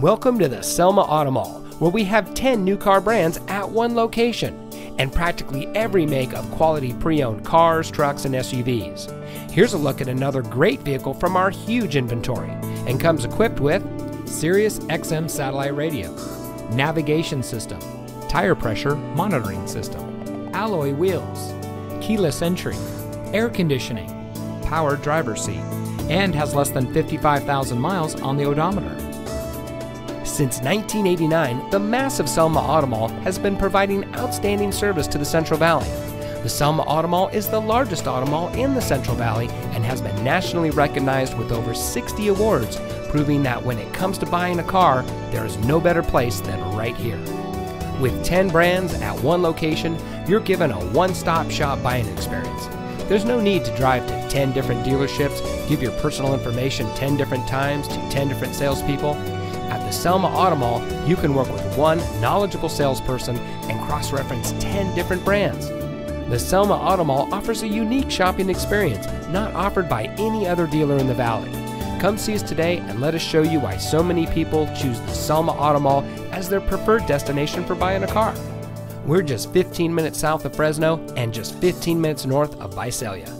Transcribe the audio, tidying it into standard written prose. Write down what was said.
Welcome to the Selma Auto Mall, where we have 10 new car brands at one location and practically every make of quality pre-owned cars, trucks, and SUVs. Here's a look at another great vehicle from our huge inventory and comes equipped with Sirius XM satellite radio, navigation system, tire pressure monitoring system, alloy wheels, keyless entry, air conditioning, power driver's seat, and has less than 55,000 miles on the odometer. Since 1989, the massive Selma Auto Mall has been providing outstanding service to the Central Valley. The Selma Auto Mall is the largest auto mall in the Central Valley and has been nationally recognized with over 60 awards, proving that when it comes to buying a car, there is no better place than right here. With 10 brands at one location, you're given a one-stop shop buying experience. There's no need to drive to 10 different dealerships, give your personal information 10 different times to 10 different salespeople. At the Selma Auto Mall, you can work with one knowledgeable salesperson and cross-reference 10 different brands. The Selma Auto Mall offers a unique shopping experience not offered by any other dealer in the valley. Come see us today and let us show you why so many people choose the Selma Auto Mall as their preferred destination for buying a car. We're just 15 minutes south of Fresno and just 15 minutes north of Visalia.